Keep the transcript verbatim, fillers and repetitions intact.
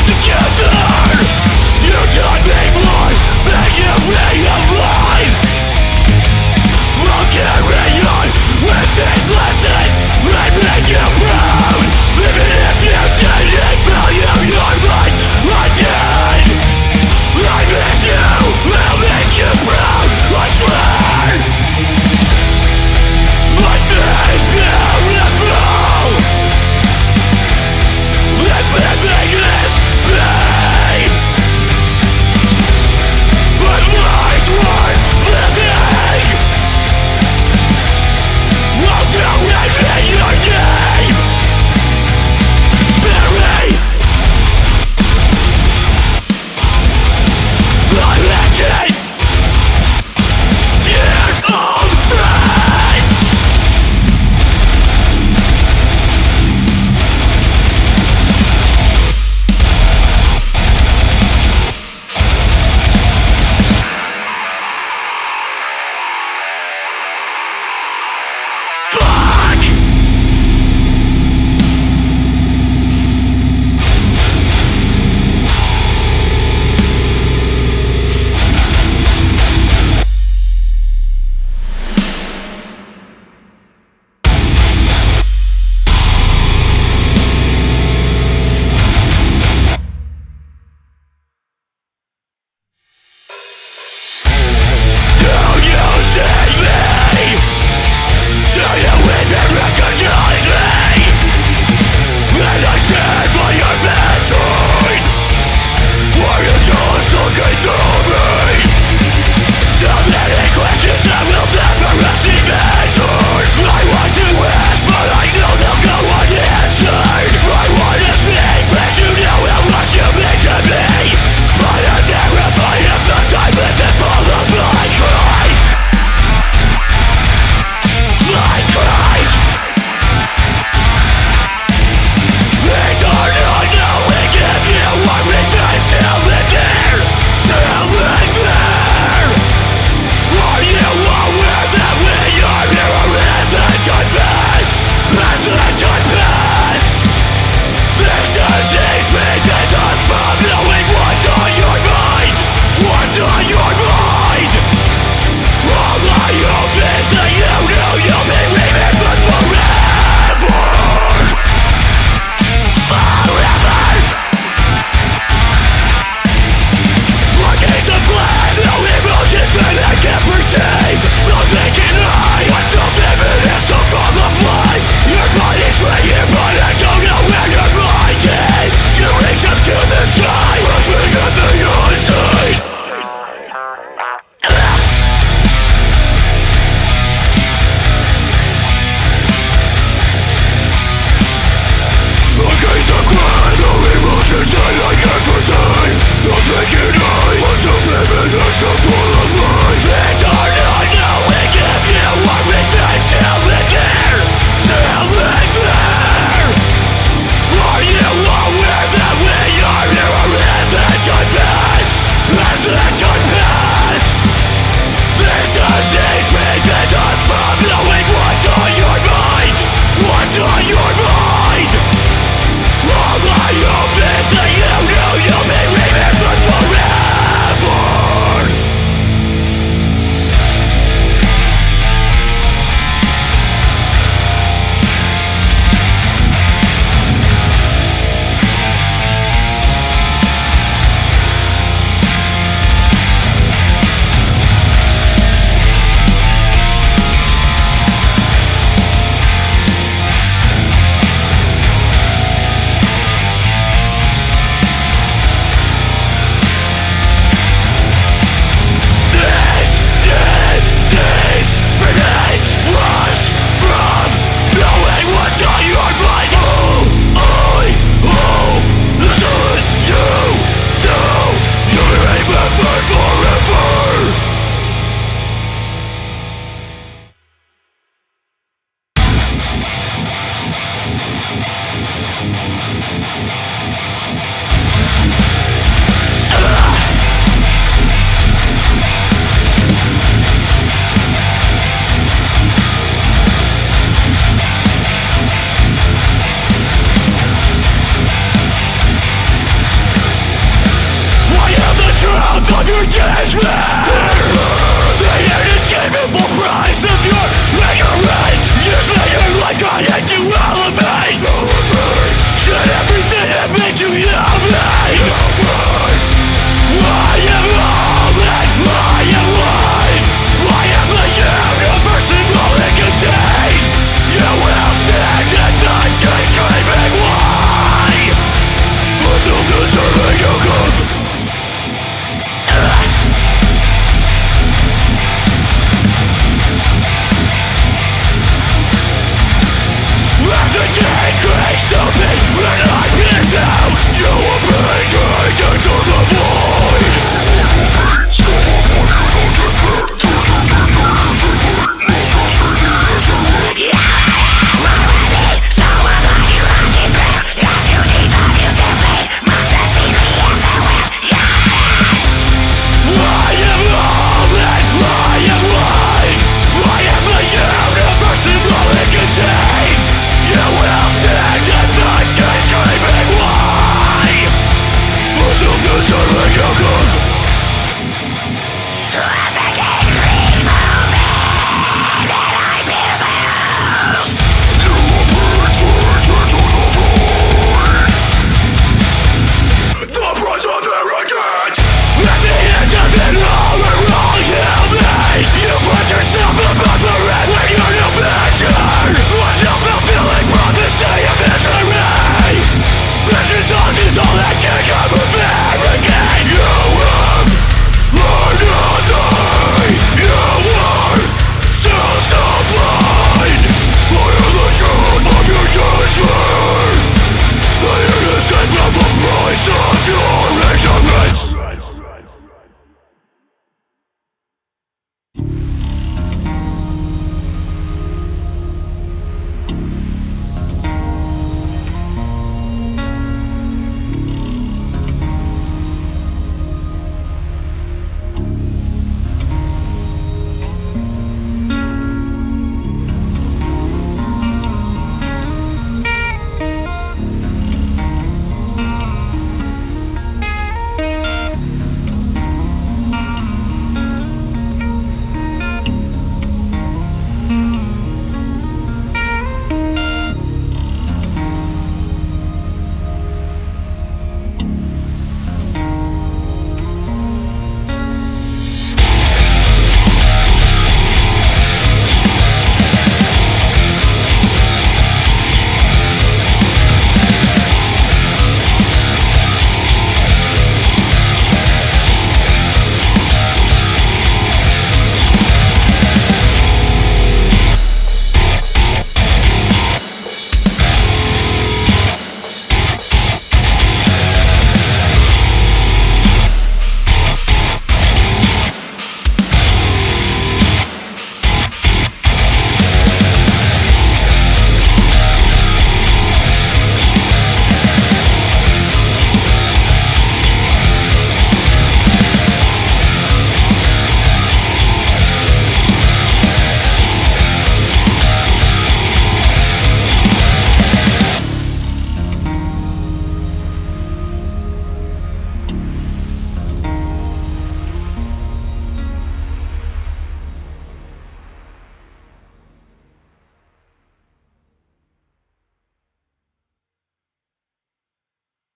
Together, you taught me more than you may have learned.